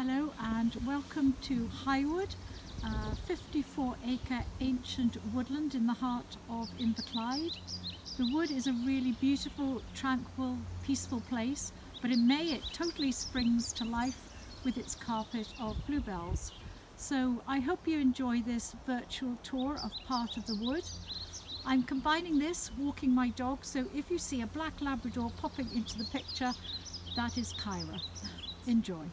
Hello and welcome to Highwood, a 54-acre ancient woodland in the heart of Inverclyde. The wood is a really beautiful, tranquil, peaceful place, but in May it totally springs to life with its carpet of bluebells. So I hope you enjoy this virtual tour of part of the wood. I'm combining this walking my dog, so if you see a black Labrador popping into the picture, that is Kyra. Enjoy.